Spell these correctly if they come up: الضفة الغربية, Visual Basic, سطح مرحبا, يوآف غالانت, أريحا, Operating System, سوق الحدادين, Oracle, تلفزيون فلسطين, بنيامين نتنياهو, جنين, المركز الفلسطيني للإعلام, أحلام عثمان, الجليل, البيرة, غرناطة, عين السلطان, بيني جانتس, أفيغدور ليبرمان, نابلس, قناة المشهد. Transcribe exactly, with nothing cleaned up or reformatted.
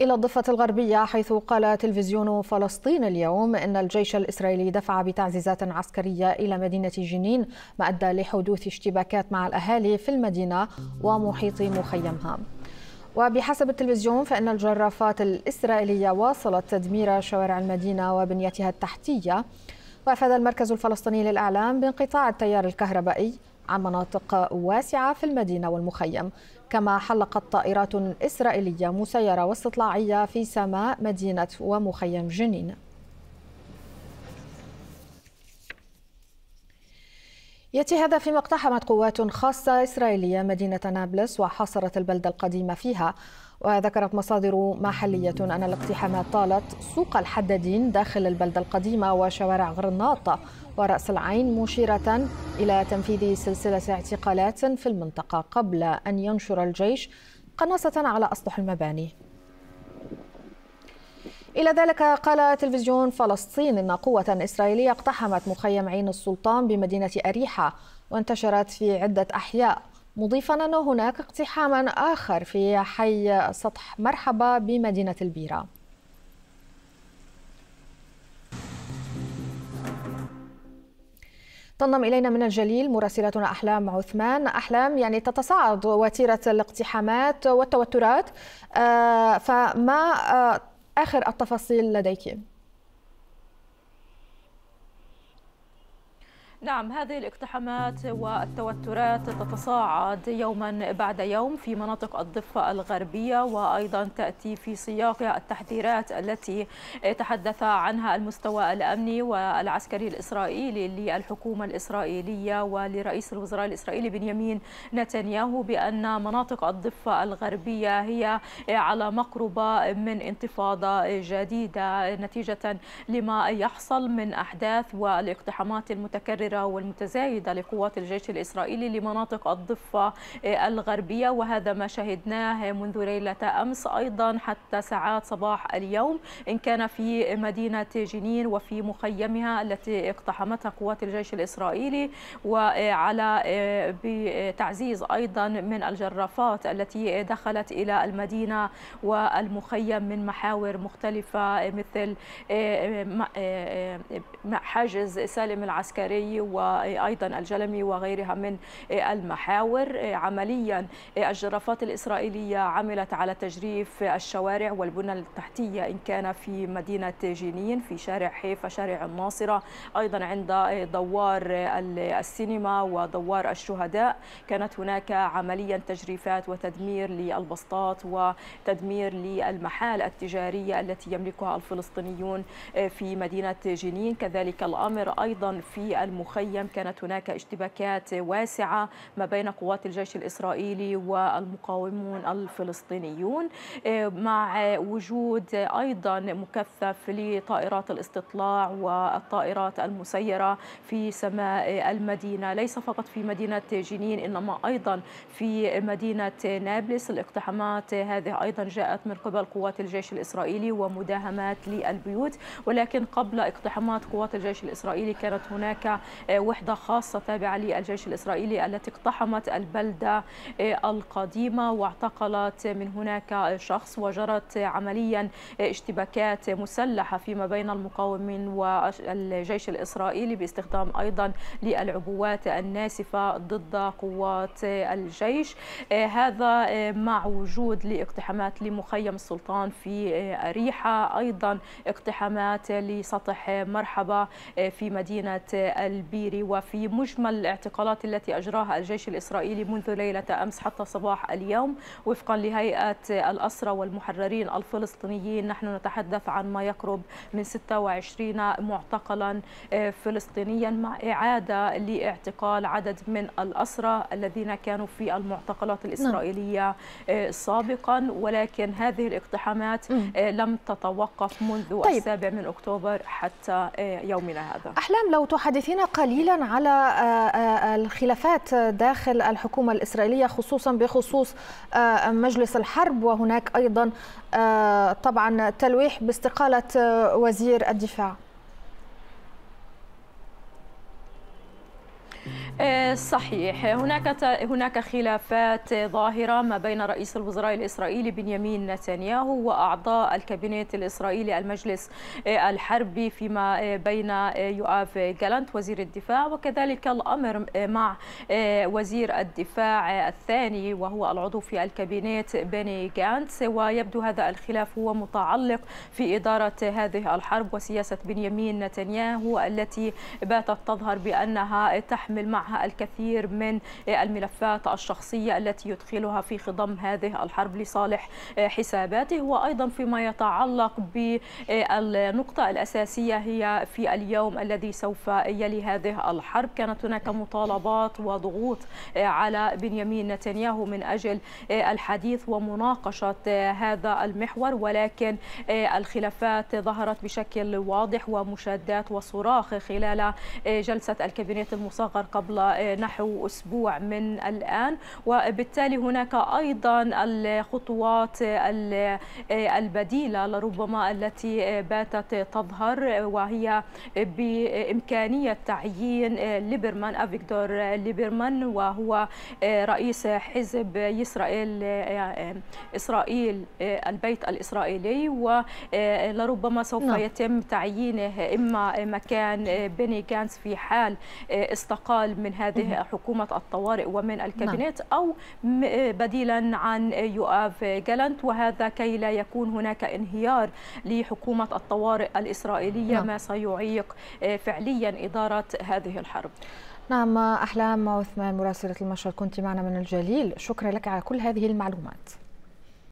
إلى الضفة الغربية، حيث قال تلفزيون فلسطين اليوم إن الجيش الإسرائيلي دفع بتعزيزات عسكرية إلى مدينة جنين، ما أدى لحدوث اشتباكات مع الأهالي في المدينة ومحيط مخيمها. وبحسب التلفزيون فإن الجرافات الإسرائيلية واصلت تدمير شوارع المدينة وبنيتها التحتية. وأفاد المركز الفلسطيني للإعلام بانقطاع التيار الكهربائي عن مناطق واسعة في المدينة والمخيم، كما حلقت طائرات إسرائيلية مسيرة واستطلاعية في سماء مدينة ومخيم جنين. يأتي هذا فيما اقتحمت قوات خاصة إسرائيلية مدينة نابلس وحاصرت البلدة القديمة فيها. وذكرت مصادر محلية أن الاقتحامات طالت سوق الحدادين داخل البلدة القديمة وشوارع غرناطة ورأس العين، مشيرة إلى تنفيذ سلسلة اعتقالات في المنطقة قبل أن ينشر الجيش قناصة على أسطح المباني. إلى ذلك قال تلفزيون فلسطين إن قوة إسرائيلية اقتحمت مخيم عين السلطان بمدينة أريحا وانتشرت في عدة أحياء، مضيفا أن هناك اقتحاما آخر في حي سطح مرحبا بمدينة البيرة. تنضم إلينا من الجليل مراسلتنا أحلام عثمان. أحلام، يعني تتصاعد وتيرة الاقتحامات والتوترات، فما آخر التفاصيل لديك؟ نعم، هذه الاقتحامات والتوترات تتصاعد يوما بعد يوم في مناطق الضفة الغربية، وأيضا تأتي في سياقها التحذيرات التي تحدث عنها المستوى الأمني والعسكري الإسرائيلي للحكومة الإسرائيلية ولرئيس الوزراء الإسرائيلي بنيامين نتنياهو بأن مناطق الضفة الغربية هي على مقربة من انتفاضة جديدة نتيجة لما يحصل من أحداث والاقتحامات المتكررة والمتزايدة لقوات الجيش الإسرائيلي لمناطق الضفة الغربية. وهذا ما شهدناه منذ ليلة أمس أيضا حتى ساعات صباح اليوم، إن كان في مدينة جنين وفي مخيمها التي اقتحمتها قوات الجيش الإسرائيلي، وعلى بتعزيز أيضا من الجرافات التي دخلت إلى المدينة والمخيم من محاور مختلفة مثل حاجز سالم العسكري وأيضا الجلمي وغيرها من المحاور. عمليا الجرافات الإسرائيلية عملت على تجريف الشوارع والبنى التحتية، إن كان في مدينة جنين في شارع حيفا، شارع الناصرة، أيضا عند دوار السينما ودوار الشهداء كانت هناك عمليا تجريفات وتدمير للبسطات وتدمير للمحال التجارية التي يملكها الفلسطينيون في مدينة جنين. كذلك الأمر أيضا في المخيم، كانت هناك اشتباكات واسعة ما بين قوات الجيش الإسرائيلي والمقاومون الفلسطينيون، مع وجود أيضا مكثف لطائرات الاستطلاع والطائرات المسيرة في سماء المدينة. ليس فقط في مدينة جنين إنما أيضا في مدينة نابلس. الاقتحامات هذه أيضا جاءت من قبل قوات الجيش الإسرائيلي ومداهمات للبيوت، ولكن قبل اقتحامات قوات الجيش الإسرائيلي كانت هناك وحدة خاصة تابعة للجيش الإسرائيلي التي اقتحمت البلدة القديمة واعتقلت من هناك شخص، وجرت عمليا اشتباكات مسلحة فيما بين المقاومين والجيش الإسرائيلي باستخدام أيضا للعبوات الناسفة ضد قوات الجيش. هذا مع وجود لاقتحامات لمخيم السلطان في أريحا، أيضا اقتحامات لسطح مرحبا في مدينة البيري. وفي مجمل الاعتقالات التي أجراها الجيش الإسرائيلي منذ ليلة أمس حتى صباح اليوم وفقا لهيئة الأسرى والمحررين الفلسطينيين نحن نتحدث عن ما يقرب من ستة وعشرين معتقلا فلسطينيا، مع إعادة لاعتقال عدد من الأسرى الذين كانوا في المعتقلات الإسرائيلية سابقا. ولكن هذه الاقتحامات لم تتوقف منذ طيب. السابع من أكتوبر حتى يومنا هذا. أحلام، لو تحدثينا قليلا على الخلافات داخل الحكومة الإسرائيلية، خصوصا بخصوص مجلس الحرب، وهناك أيضا طبعا تلويح باستقالة وزير الدفاع. صحيح، هناك هناك خلافات ظاهرة ما بين رئيس الوزراء الإسرائيلي بنيامين نتنياهو وأعضاء الكابينت الإسرائيلي المجلس الحربي، فيما بين يوآف غالانت وزير الدفاع وكذلك الأمر مع وزير الدفاع الثاني وهو العضو في الكابينت بيني جانتس. ويبدو هذا الخلاف هو متعلق في إدارة هذه الحرب وسياسة بنيامين نتنياهو التي باتت تظهر بأنها تحمل مع الكثير من الملفات الشخصية التي يدخلها في خضم هذه الحرب لصالح حساباته. وأيضا فيما يتعلق بالنقطة الأساسية هي في اليوم الذي سوف يلي هذه الحرب، كانت هناك مطالبات وضغوط على بنيامين نتنياهو من أجل الحديث ومناقشة هذا المحور، ولكن الخلافات ظهرت بشكل واضح ومشادات وصراخ خلال جلسة الكابينت المصغر قبل نحو أسبوع من الآن. وبالتالي هناك أيضا الخطوات البديلة لربما التي باتت تظهر، وهي بإمكانية تعيين ليبرمان أفيغدور ليبرمان وهو رئيس حزب إسرائيل إسرائيل البيت الإسرائيلي، ولربما سوف يتم تعيينه إما مكان بيني جانتس في حال استقال من هذه حكومة الطوارئ ومن الكابينت، أو بديلا عن يوآف غالانت، وهذا كي لا يكون هناك انهيار لحكومة الطوارئ الإسرائيلية ما سيعيق فعليا إدارة هذه الحرب. نعم، أحلام عثمان مراسلة المشهد كنت معنا من الجليل، شكرا لك على كل هذه المعلومات.